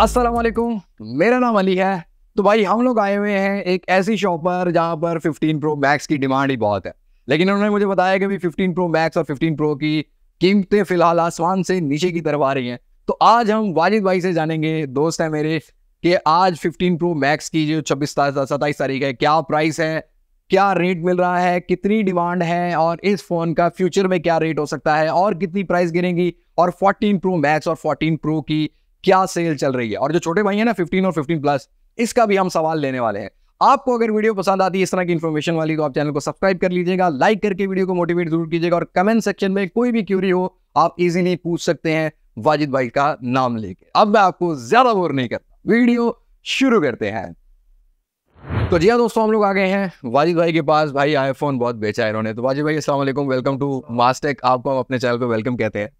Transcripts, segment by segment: अस्सलाम वालेकुम, मेरा नाम अली है। तो भाई हम लोग आए हुए हैं एक ऐसी शॉप पर जहाँ पर 15 Pro Max की डिमांड ही बहुत है, लेकिन उन्होंने मुझे बताया कि 15 Pro Max और 15 Pro की कीमतें फ़िलहाल आसमान से नीचे की तरफ आ रही हैं। तो आज हम वाजिद भाई से जानेंगे, दोस्त है मेरे, कि आज 15 Pro Max की जो 26-27 तारीख है क्या प्राइस है, क्या रेट मिल रहा है, कितनी डिमांड है और इस फ़ोन का फ्यूचर में क्या रेट हो सकता है और कितनी प्राइस गिरेंगी, और 14 Pro Max और 14 Pro की क्या सेल चल रही है, और जो छोटे भाई हैं ना 15 और 15 प्लस, इसका भी हम सवाल लेने वाले हैं। आपको अगर वीडियो पसंद आती है इस तरह की इन्फॉर्मेशन वाली, तो आप चैनल को सब्सक्राइब कर लीजिएगा, लाइक करके वीडियो को मोटिवेट जरूर कीजिएगा, और कमेंट सेक्शन में कोई भी क्यूरी हो आप इजीली पूछ सकते हैं वाजिद भाई का नाम लेके। अब मैं आपको ज्यादा बोर नहीं करता, वीडियो शुरू करते हैं। तो जी हाँ दोस्तों, हम लोग आ गए हैं वाजिद भाई के पास। भाई आईफोन बहुत बेचा है इन्होंने। तो वाजिद भाई अस्सलाम वालेकुम, वेलकम टू मास्टेक, आपको हम अपने चैनल पर वेलकम कहते हैं।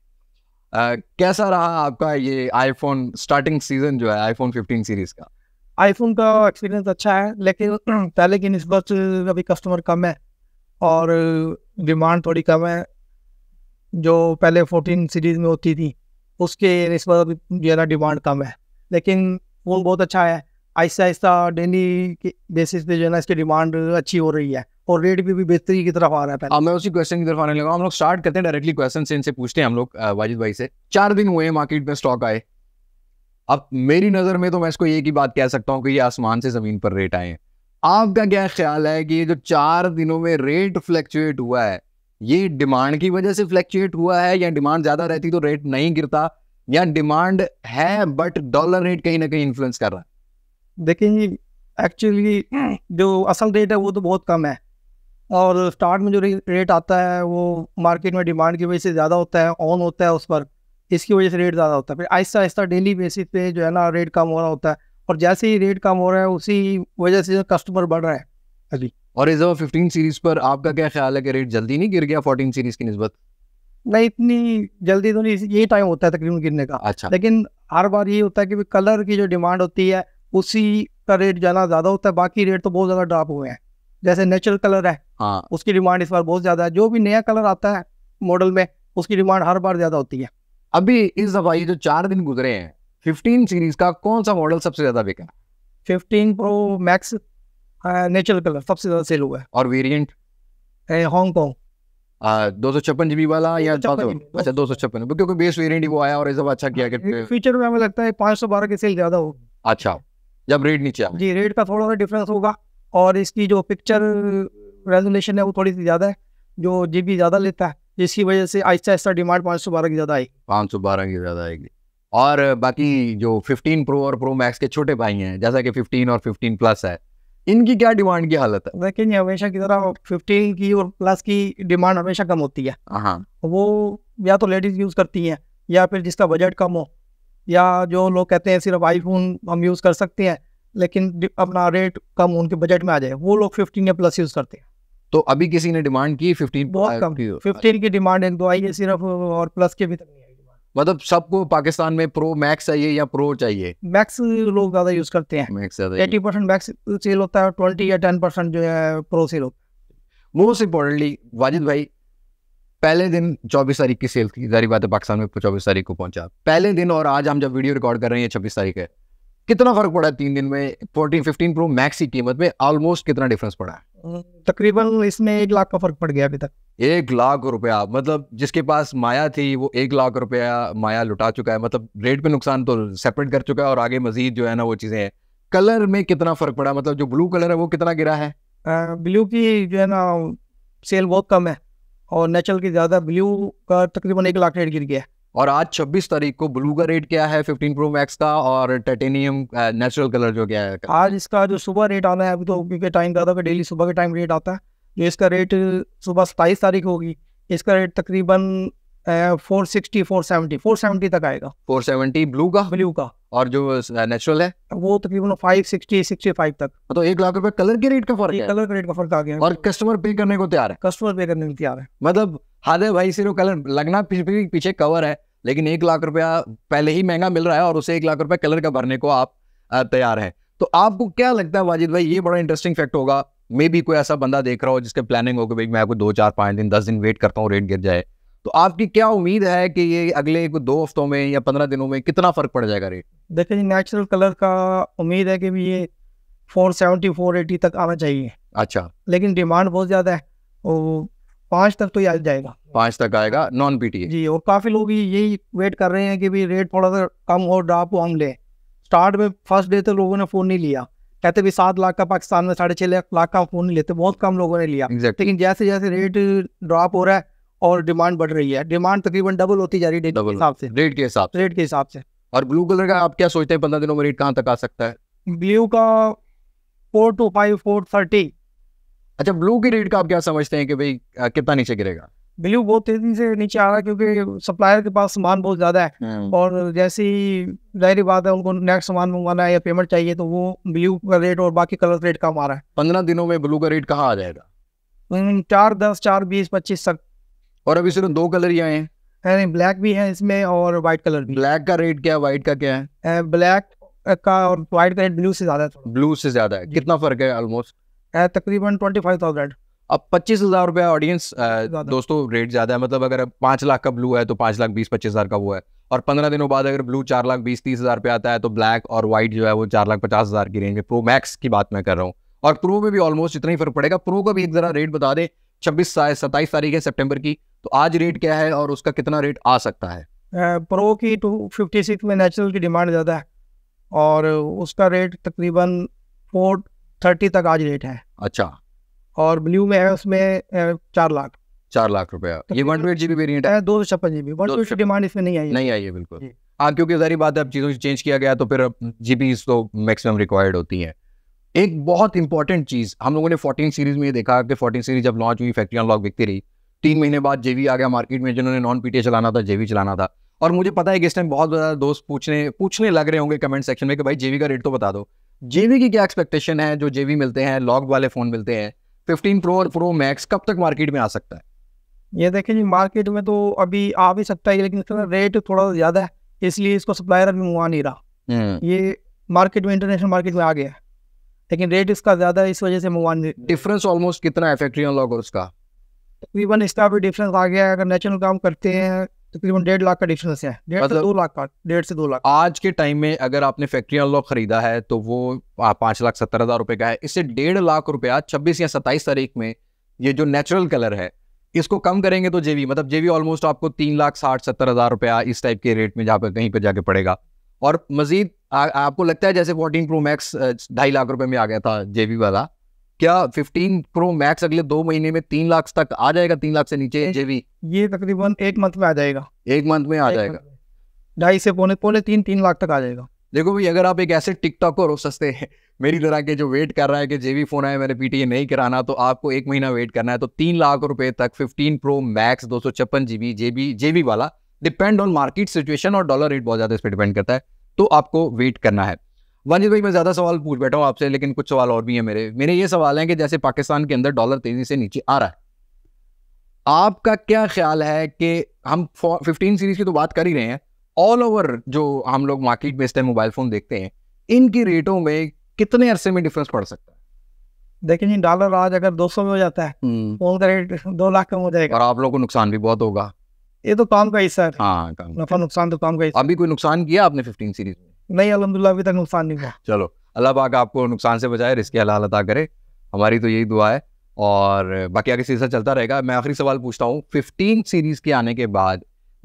कैसा रहा आपका ये आईफोन स्टार्टिंग सीजन जो है आईफोन 15 सीरीज का? आईफोन का एक्सपीरियंस अच्छा है, लेकिन पहले की निस्बत अभी कस्टमर कम है और डिमांड थोड़ी कम है। जो पहले 14 सीरीज में होती थी उसके निस्बत अभी ज़्यादा डिमांड कम है, लेकिन फ़ोन बहुत अच्छा है। आहिस्ता आहिस्ता डेली बेसिस पे जो है ना इसकी डिमांड अच्छी हो रही है और रेट भी बेहतरी की तरफ आ रहा है। मैं उसी क्वेश्चन की तरफ आने लगा। हम लोग स्टार्ट करते हैं डायरेक्टली क्वेश्चन से, इनसे पूछते हैं हम लोग वाजिद भाई से। 4 दिन हुए मार्केट में स्टॉक आए। अब मेरी नज़र में तो मैं इसको एक ही बात कह सकता हूँ कि ये आसमान से ज़मीन पर रेट आए हैं। आपका क्या ख्याल है कि ये जो 4 दिनों में रेट फ्लैक्चुएट हुआ है, ये डिमांड की वजह से फ्लैक्चुएट हुआ है, या डिमांड ज़्यादा रहती तो रेट नहीं गिरता, या डिमांड है बट डॉलर रेट कहीं ना कहीं इन्फ्लुएंस कर रहा है? देखिए एक्चुअली जो असल रेट है वो तो बहुत कम है, और स्टार्ट में जो रेट आता है वो मार्केट में डिमांड की वजह से ज़्यादा होता है, ऑन होता है उस पर, इसकी वजह से रेट ज़्यादा होता है। फिर आहिस्ता आहिस्ता डेली बेसिस पे जो है ना रेट कम हो रहा होता है, और जैसे ही रेट कम हो रहा है उसी वजह से कस्टमर बढ़ रहा है अभी। और इस दफ़ा 15 सीरीज़ पर आपका क्या ख्याल है कि रेट जल्दी नहीं गिर गया 14 सीरीज़ की नस्बत? नहीं, इतनी जल्दी तो नहीं, ये टाइम होता है तकरीबन गिरने का। अच्छा। लेकिन हर बार ये होता है कि कलर की जो डिमांड होती है उसी का रेट जाना ज़्यादा होता है, बाकी रेट तो बहुत ज़्यादा ड्रॉप हुए हैं। जैसे नेचुरल कलर है, हाँ, उसकी डिमांड इस बार बहुत ज़्यादा है। जो भी नया कलर आता है मॉडल में उसकी डिमांड हर बार ज़्यादा होती है। अभी इस दफ़ा जो 4 दिन गुजरे हैं 15 सीरीज़ का कौन सा मॉडल सबसे ज़्यादा बिका? 15 प्रो मैक्स नेचुरल कलर सबसे ज़्यादा सेल हुआ है। और वेरिएंट हांगकॉन्ग 256 GB वाला, या 256? अच्छा 256, क्योंकि बेस वेरियंट वो आया और इस दफ़ा अच्छा किया। फ्यूचर में हमें लगता है 512 की सेल ज़्यादा होगी। अच्छा, जब रेट नीचे जी रेट का थोड़ा सा डिफरेंस होगा, और इसकी जो पिक्चर रेजोल्यूशन है वो थोड़ी सी ज़्यादा है, जो जीबी ज़्यादा लेता है, जिसकी वजह से आहिस्ता आहिस्ता डिमांड 512 की ज़्यादा आएगी, 512 की ज़्यादा आएगी। और बाकी जो 15 प्रो और प्रो मैक्स के छोटे भाई हैं, जैसा कि 15 और 15 प्लस है, इनकी क्या डिमांड की हालत है? लेकिन हमेशा की तरह 15 की और प्लस की डिमांड हमेशा कम होती है। हाँ, वो या तो लेडीज़ यूज़ करती हैं, या फिर जिसका बजट कम हो, या जो लोग कहते हैं सिर्फ आईफोन हम यूज़ कर सकते हैं लेकिन अपना रेट कम उनके बजट में आ जाए, वो लोग 15 या प्लस यूज़ करते हैं। तो अभी किसी ने डिमांड की 15 बहुत कम, 15 की डिमांड इनको आई है सिर्फ, और प्लस के भी तक नहीं आई डिमांड। मतलब सबको पाकिस्तान में प्रो मैक्स चाहिए या प्रो चाहिए? मैक्स लोग ज़्यादा यूज़ करते हैं, 80% मैक्स सेल होता है, 20 या 10% जो है प्रो सेल होता है। मोस्ट इम्पोर्टेंटली वाजिद भाई, पहले दिन 24 तारीख की सेल थी, जारी बात है पाकिस्तान में 24 तारीख को पहुँचा, पहले दिन, और आज हम जब वीडियो रिकॉर्ड कर रहे हैं 26 तारीख है, कितना फर्क पड़ा 3 दिन में 15 प्रो मैक्स की कीमत में? ऑलमोस्ट कितना डिफरेंस पड़ा है? तकरीबन इसमें 1 लाख का फर्क पड़ गया अभी तक। 1 लाख रुपया, मतलब जिसके पास माया थी वो 1 लाख रुपया माया लुटा चुका है। मतलब रेट पे नुकसान तो सेपरेट कर चुका है, और आगे मजीद जो है ना वो चीज़ें हैं। कलर में कितना फर्क पड़ा, मतलब जो ब्लू कलर है वो कितना गिरा है? ब्लू की जो है ना सेल बहुत कम है और नेचुरल की ज़्यादा, ब्लू का तकरीबन 1 लाख रेट गिर गया है। और आज 26 तारीख को ब्लू का रेट क्या है 15 प्रो मैक्स का, और टाइटेनियम नेचुरल कलर जो क्या है आज इसका जो सुबह रेट आना है? अभी तो क्योंकि टाइम ज़्यादा, डेली सुबह के टाइम रेट आता है, जो इसका रेट सुबह 27 तारीख होगी, इसका रेट तकरीबन 470 तक आएगा। 470 ब्लू का, और जो नेचुरल है वो तकरीबन 565 तक। तो 1 लाख रुपए कलर के रेट का फर्क है, कलर के रेट का फर्क आ गया, और कस्टमर पे करने को तैयार है। मतलब हादे भाई सिर्फ कलर लगना पीछे कवर है, लेकिन 1 लाख रुपया पहले ही महंगा मिल रहा है और उसे 1 लाख रुपया कलर का भरने को आप तैयार हैं। तो आपको क्या लगता है वाजिद भाई, ये बड़ा इंटरेस्टिंग फैक्ट होगा, मे भी कोई ऐसा बंदा देख रहा हो जिसके प्लानिंग हो कि भाई मैं 2, 4, 5 दिन 10 दिन वेट करता हूँ रेट गिर जाए, तो आपकी क्या उम्मीद है कि ये अगले 2 हफ्तों में या 15 दिनों में कितना फर्क पड़ जाएगा रेट? देखिए नेचुरल कलर का उम्मीद है कि भी ये 470-480 तक आना चाहिए। अच्छा, लेकिन डिमांड बहुत ज्यादा है और 5 तक तो ये आ जाएगा, 5 तक आएगा नॉन पीटीए जी। और काफी लोग यही वेट कर रहे हैं कि भी रेट थोड़ा सा कम हो, ड्रॉप को हम लें। स्टार्ट में फर्स्ट डे तो लोगों ने फोन नहीं लिया, कहते भी 7 लाख का पाकिस्तान में 6.5 लाख का फोन नहीं लेते, बहुत कम लोगों ने लिया। लेकिन जैसे जैसे रेट ड्रॉप हो रहा है और डिमांड बढ़ रही है, डिमांड तकरीबन डबल होती जा रही है रेट के हिसाब से और ब्लू कलर का आप क्या सोचते हैं 15 दिनों में रेट कहाँ तक आ सकता है? ब्लू का 425-430। अच्छा, ब्लू के रेट का आप क्या समझते हैं कि भाई कितना नीचे गिरेगा? ब्लू बहुत तेजी से नीचे आ रहा है क्योंकि सप्लायर के पास सामान बहुत ज्यादा है और जैसी जाहिर बात है उनको नेक्स्ट सामान मंगवाना है या पेमेंट चाहिए, तो वो ब्लू का रेट और बाकी कलर रेट कम आ रहा है। 15 दिनों में ब्लू का रेट कहाँ आ जाएगा? 410, 420, 25 तक। और अभी सिर्फ 2 कलर ही आए हैं, ब्लैक भी है इसमें और व्हाइट कलर भी। ब्लैक का रेट क्या है, व्हाइट का क्या है? ब्लैक का और व्हाइट का रेट ब्लू से ज्यादा है। ब्लू से ज्यादा है, कितना फर्क है? ऑलमोस्ट तकरीबन 25,000। अब 25,000 रुपया ऑडियंस दोस्तों रेट ज्यादा है, मतलब अगर 5 लाख का ब्लू है तो 5,20,000-25,000 का वो है। और 15 दिनों बाद अगर ब्लू 4,20,000-30,000 पे आता है तो ब्लैक और व्हाइट जो है वो 4,50,000 की रेंज में। प्रो मैक्स की बात मैं कर रहा हूँ, और प्रो में भी ऑलमोस्ट इतना ही फर्क पड़ेगा। प्रो का भी एक जरा रेट बता दें, 27 तारीख है सितंबर की, तो आज रेट क्या है और उसका कितना रेट आ सकता है? प्रो की 256 में नेचुरल की डिमांड ज़्यादा है और उसका रेट तकरीबन 430 तक आज रेट है। अच्छा, और ब्लू में है उसमें 4 लाख रुपया। ये 128 GB वेरिएंट है, 256 GB। 128 डिमांड इसमें नहीं आई, बिल्कुल। हाँ, क्योंकि जारी बात है अब चीज़ों से चेंज किया गया तो फिर GBs तो मैक्सिमम रिक्वायर्ड होती है। एक बहुत इंपॉर्टेंट चीज़ हम लोगों ने 14 सीरीज में देखा कि 14 सीरीज जब लॉन्च हुई फैक्ट्री अनलॉक बिकती रही, 3 महीने बाद JV आ गया मार्केट में। जिन्होंने नॉन PTA चलाना था, JV चलाना था। और मुझे पता है कि इस टाइम बहुत ज़्यादा दोस्त पूछने लग रहे होंगे कमेंट सेक्शन में कि भाई JV का रेट तो बता दो, JV की क्या एक्सपेक्टेशन है? जो JV मिलते हैं, लॉक वाले फ़ोन मिलते हैं, 15 प्रो और प्रो मैक्स कब तक मार्केट में आ सकता है? ये देखें जी, मार्केट में तो अभी आ भी सकता है, लेकिन इसका रेट थोड़ा ज़्यादा है, इसलिए इसको सप्लायर अभी मंगवा नहीं रहा। ये मार्केट में, इंटरनेशनल मार्केट में आ गया, लेकिन रेट इसका ज़्यादा है, इस वजह से मंगवा नहीं। डिफरेंस ऑलमोस्ट कितना है फैक्ट्री अनलॉक और उसका? तकरीबन इसका भी डिफरेंस आ गया है, अगर नेचुरल काम करते हैं तकरीबन 1.5 लाख का डिफरेंस है, मतलब 2 लाख का, 1.5 से 2 लाख। आज के टाइम में अगर आपने फैक्ट्री अनलॉक खरीदा है तो वो 5,70,000 रुपये का है। इससे 1.5 लाख रुपया 26 या 27 तारीख में ये जो नेचुरल कलर है इसको कम करेंगे तो JV, मतलब JV ऑलमोस्ट आपको 3,60,000-70,000 रुपया इस टाइप के रेट में जाकर कहीं पर जाके पड़ेगा। और मजीद आपको लगता है जैसे 14 प्रो मैक्स 2.5 लाख रुपए में आ गया था JV वाला, क्या 15 प्रो मैक्स अगले 2 महीने में 3 लाख तक आ जाएगा? 3 लाख से नीचे JV ये तकरीबन 1 मंथ में आ जाएगा, 1 मंथ में आ जाएगा, 2.5 से पौने 3 लाख तक आ जाएगा। देखो भाई, अगर आप एक ऐसे टिकटॉकर हो सस्ते हैं मेरी तरह के जो वेट कर रहा है कि JV फोन है, मैंने PTA नहीं कराना, तो आपको 1 महीना वेट करना है। तो 3 लाख रुपए तक 15 प्रो मैक्स 256 GB JV वाला, डिपेंड ऑन मार्केट सिचुएशन और डॉलर रेट बहुत ज्यादा इस पर डिपेंड करता है, तो आपको वेट करना है। वाजिद भाई, मैं ज़्यादा सवाल पूछ बैठा हूँ आपसे, लेकिन कुछ सवाल और भी हैं मेरे। मेरे ये सवाल हैं कि जैसे पाकिस्तान के अंदर डॉलर तेज़ी से नीचे आ रहा है, आपका क्या ख्याल है कि हम 15 सीरीज़ की तो बात कर ही रहे हैं, ऑल ओवर जो हम लोग मार्केट में इस टाइम मोबाइल फ़ोन देखते हैं, इनकी रेटों में कितने अरसे में डिफरेंस पड़ सकता है? देखिए जी, डॉलर आज अगर 200 में हो जाता है, फोन का रेट 2 लाख कम हो जाएगा, और आप लोगों को नुकसान भी बहुत होगा। ये तो काम का हिस्सा है। हाँ, नफा नुकसान तो काम का हिस्सा। अभी कोई नुकसान किया आपने 15 सीरीज में? नहीं, अल्हम्दुलिल्लाह अभी तक नुकसान नहीं हुआ। चलो, अल्लाह पाक आपको नुकसान से बचाए, रिस्क हलाल अता करे, हमारी तो यही दुआ है, और बाकी आगे सीरीज चलता रहेगा। मैं आखिरी सवाल पूछता हूँ, 15 सीरीज के आने के बाद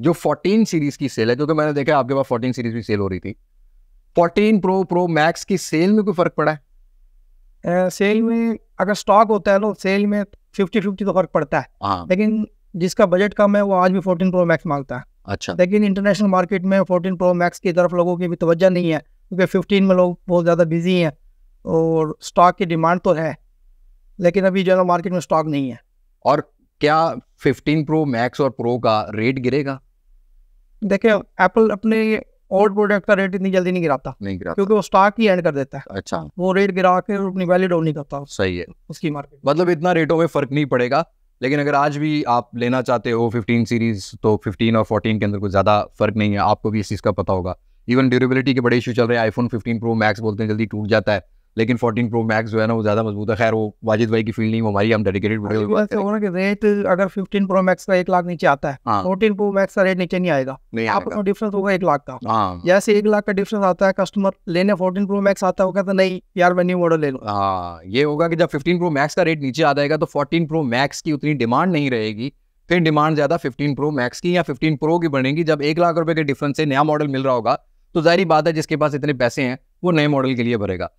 जो 14 सीरीज की सेल है, क्योंकि मैंने देखा आपके पास 14 सीरीज की सेल हो रही थी, 14 प्रो मैक्स की सेल में कोई फर्क पड़ा है? सेल में अगर स्टॉक होता है ना, सेल में 50-50 तो फर्क पड़ता है, लेकिन जिसका बजट कम है वो आज भी 14 प्रो मैक्स मांगता है। अच्छा, लेकिन इंटरनेशनल मार्केट में 14 प्रो मैक्स की तरफ लोगों की भी तवज्जो नहीं है, क्योंकि 15 में लोग बहुत ज़्यादा बिजी हैं और स्टॉक की डिमांड तो है, लेकिन अभी जनरल मार्केट में स्टॉक नहीं है। और क्या 15 प्रो मैक्स और प्रो का रेट गिरेगा? देखिए, एप्पल अपने ओल्ड प्रोडक्ट का रेट इतनी जल्दी नहीं गिराता, क्योंकि वो स्टॉक ही एंड कर देता है। अच्छा, वो रेट गिरा के अपनी वैलिड नहीं करता। सही है, उसकी मार्केट मतलब इतना रेटों में फर्क नहीं पड़ेगा, लेकिन अगर आज भी आप लेना चाहते हो 15 सीरीज़ तो 15 और 14 के अंदर कोई ज़्यादा फर्क नहीं है। आपको भी इस चीज़ का पता होगा, इवन ड्यूरेबिलिटी के बड़े इशू चल रहे हैं। iPhone 15 Pro Max बोलते हैं जल्दी टूट जाता है, लेकिन 14 Pro Max जो है ना वो ज़्यादा मजबूत है। खैर वो वाजिद भाई की फील्ड नहीं, हमारी हम डेडिकेटेड कि रेट अगर 15 Pro Max का 1 लाख नीचे आता है, 14 Pro Max का रेट नीचे नहीं आएगा, आपको डिफरेंस होगा 1 लाख का। जैसे 1 लाख का डिफरेंस आता है, कस्टमर लेने 14 Pro Max आता होगा तो नहीं यार मैं न्यू मॉडल ले लूँ। हाँ, ये होगा कि जब 15 Pro Max का रेट नीचे आ जाएगा तो 14 Pro Max की उतनी डिमांड नहीं रहेगी, फिर डिमांड ज़्यादा 15 Pro Max की या 15 Pro की बनेगी। जब 1 लाख रुपए के डिफरेंस से नया मॉडल मिल रहा होगा तो जाहिर बात है जिसके पास इतने पैसे हैं वो नए मॉडल के लिए भरेगा।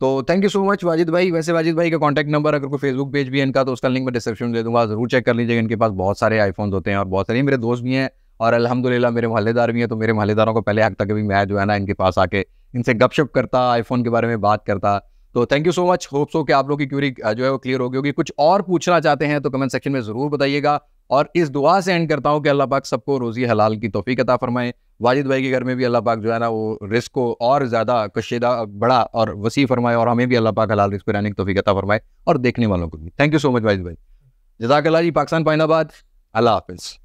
तो thank you so much Wajid भाई। वैसे वाजिद भाई का कॉन्टैक्ट नंबर, अगर कोई फेसबुक पेज भी है इनका तो उसका लिंक मैं डिस्क्रिप्शन दे दूंगा, ज़रूर चेक कर लीजिएगा। इनके पास बहुत सारे आईफोन्स होते हैं और बहुत सारे मेरे दोस्त भी हैं और अल्हम्दुलिल्लाह मेरे मोहल्लेदार भी हैं। तो मेरे मोहल्लेदारों को पहले हक था कभी मैं जो है ना इनके पास आके इनसे गपशप करता, आईफोन के बारे में बात करता। तो thank you so much, hopes हो कि आप लोग की क्यूरी जो है वो क्लियर होगी होगी। कुछ और पूछना चाहते हैं तो कमेंट सेक्शन में ज़रूर बताइएगा और इस दुआ से एंड करता हूँ कि अल्लाह पाक सबको रोज़ी हलाल की तौफीक अता फरमाए। वाजिद भाई के घर में भी अल्लाह पाक जो है ना वो रिस्क को और ज़्यादा कशीदा बड़ा और वसी फरमाए और हमें भी अल्लाह पाक हलाल रिस्क रहने की तौफीक अता फरमाए और देखने वालों को भी। Thank you so much Wajid भाई, जज़ाकल्लाह जी। पाकिस्तान पाइनाबाद, अल्लाह हाफिज़।